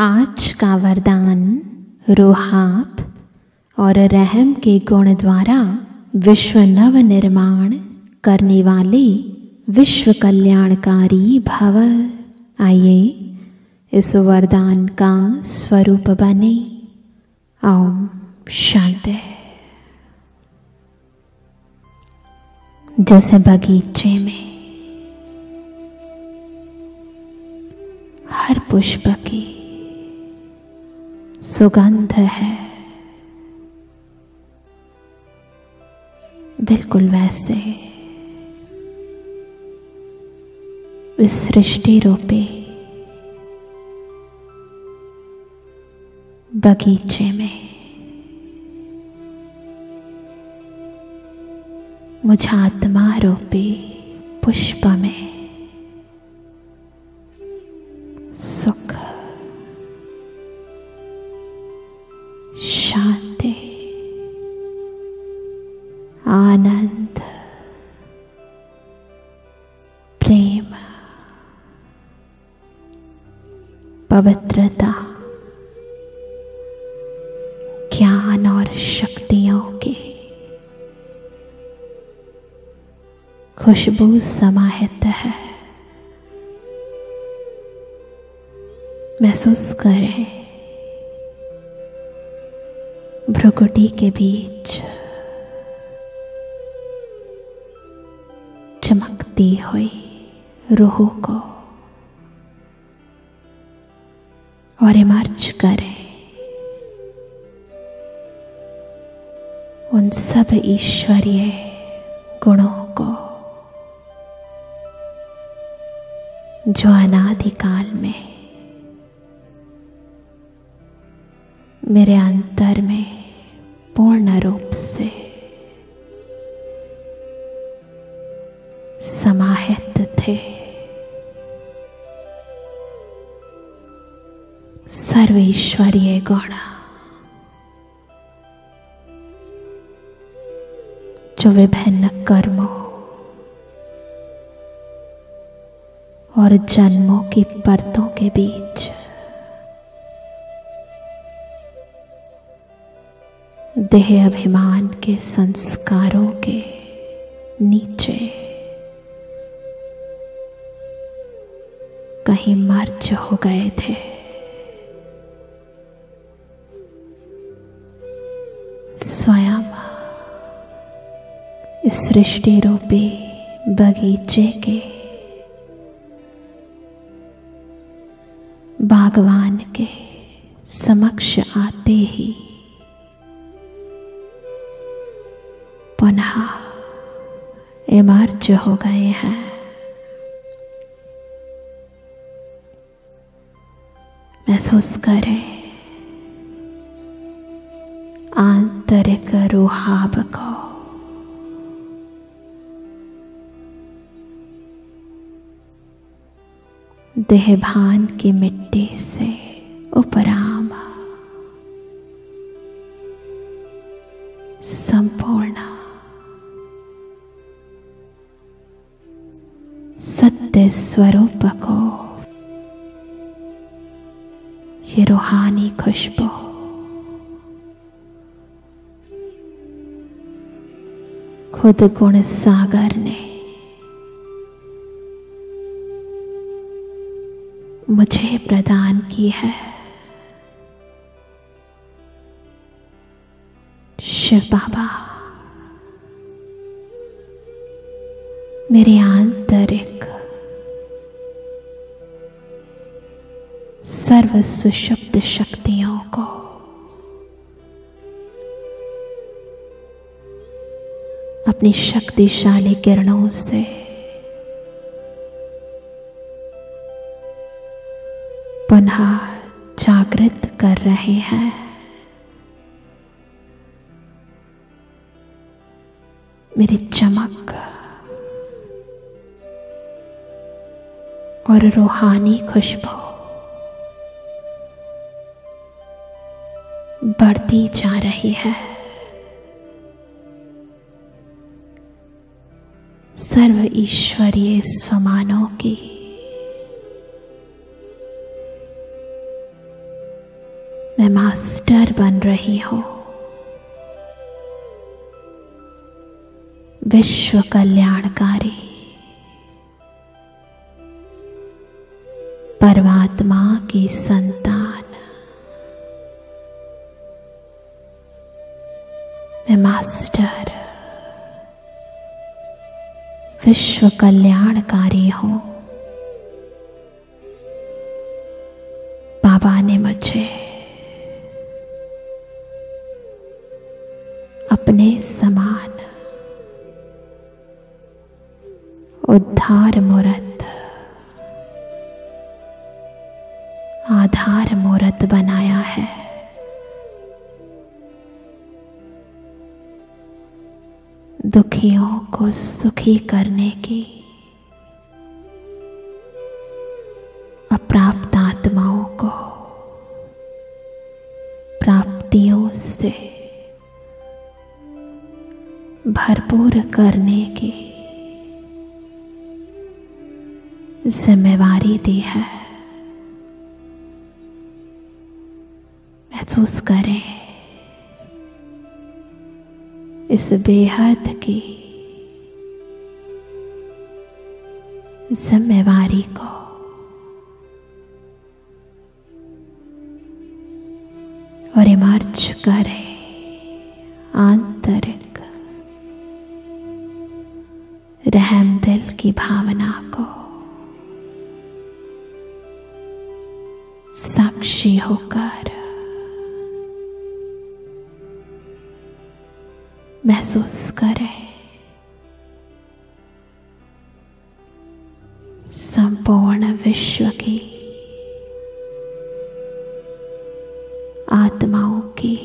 आज का वरदान रुहाब और रहम के गुण द्वारा विश्व नव निर्माण करने वाले विश्व कल्याणकारी भव। आइए इस वरदान का स्वरूप बने। ओम शांति। जैसे बगीचे में हर पुष्प की सुगंध है, बिल्कुल वैसे इस सृष्टि रूपी बगीचे में मुझ आत्मा रूपी पुष्प में सुख, शांति, आनंद, प्रेम, पवित्रता, ज्ञान और शक्तियों की खुशबू समाहित है। महसूस करें भ्रुकुटी के बीच चमकती हुई रूह को और इमर्ज करें उन सब ईश्वरीय गुणों को जो अनादिकाल में मेरे अंतर में पूर्ण रूप से समाहित थे। सर्वेश्वरीय गुण जो विभिन्न कर्मों और जन्मों की परतों के बीच देह अभिमान के संस्कारों के नीचे कहीं मर्ज हो गए थे, स्वयं इस सृष्टि रूपी बगीचे के बागवान के समक्ष आते ही पुनः इमर्ज हो गए हैं। महसूस करें आंतरिक रुहाब को, देहभान की मिट्टी से उपराम संपूर्ण सत्य स्वरूप को ये रूहानी खुशबू खुद गुण सागर ने मुझे प्रदान की है। शिव बाबा मेरे आंतरिक सर्व सुषुप्त शक्तियों को अपनी शक्तिशाली किरणों से पुनः जागृत कर रहे हैं। मेरी चमक और रूहानी खुशबू बढ़ती जा रही है। सर्व ईश्वरीय समानों की मैं मास्टर बन रही हूं। विश्व कल्याणकारी परमात्मा की संतान मैं मास्टर विश्व कल्याणकारी हूं। बाबा ने मुझे अपने समान उद्धार मूर्त आधार मूर्त बनाया है। दुखियों को सुखी करने की, अप्राप्त आत्माओं को प्राप्तियों से भरपूर करने की जिम्मेवारी दी है। महसूस करें इस बेहद की जिम्मेवारी को। और इमर्ज करें आंतरिक रहम दिल की भावना को। साक्षी होकर महसूस करें संपूर्ण विश्व की आत्माओं की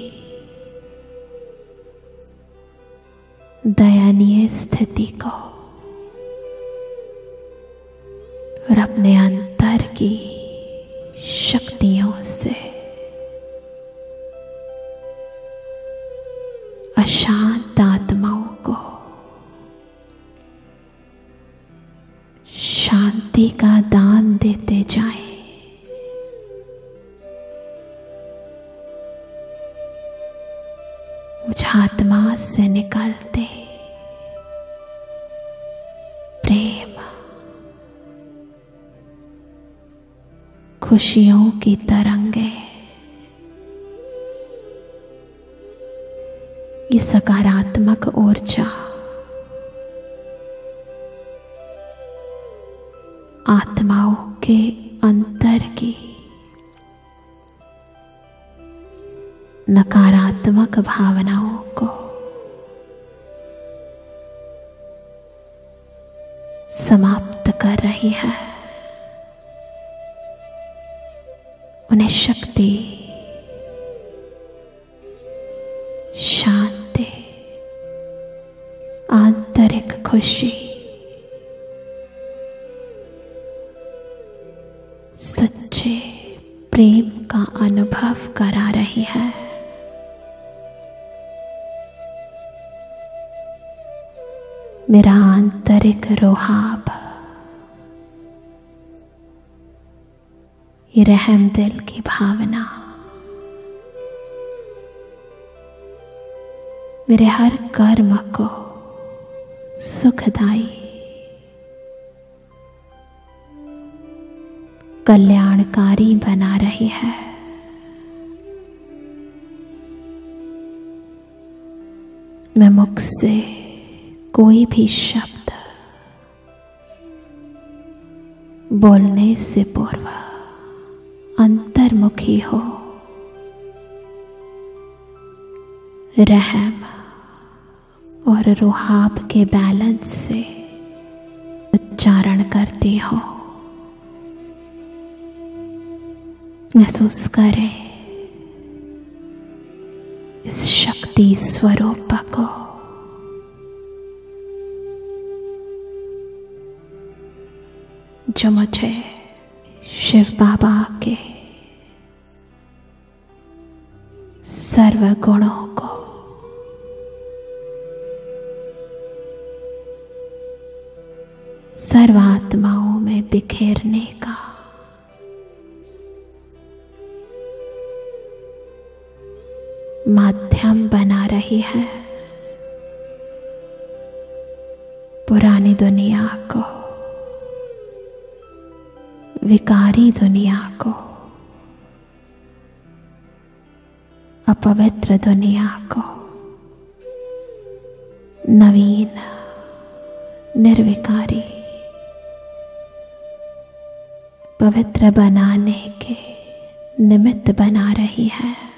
दयनीय स्थिति को और अपने अंतर की शक्तियों से अशांत आत्माओं को शांति का दान देते जाएं। मुझ आत्मा से निकलते प्रेम खुशियों की तरंगें, ये सकारात्मक ऊर्जा आत्माओं के अंतर की नकारात्मक भावनाओं को समाप्त कर रही है, उन्हें शक्ति शांति आंतरिक खुशी सच्चे प्रेम का अनुभव करा रही है। मेरा आंतरिक रुहाब ये रहम दिल की भावना मेरे हर कर्म को सुखदायी कल्याणकारी बना रही है। मैं मुख से कोई भी शब्द बोलने से पूर्व अंतर्मुखी हो रहम और रुहाब के बैलेंस से उच्चारण करती हो। महसूस करें इस शक्ति स्वरूप को। जो मुझे शिव बाबा के सर्व गुणों को सर्वात्माओं में बिखेरने का माध्यम बना रही है पुरानी दुनिया को, विकारी दुनिया को, अपवित्र दुनिया को नवीन, निर्विकारी, पवित्र बनाने के निमित्त बना रही है।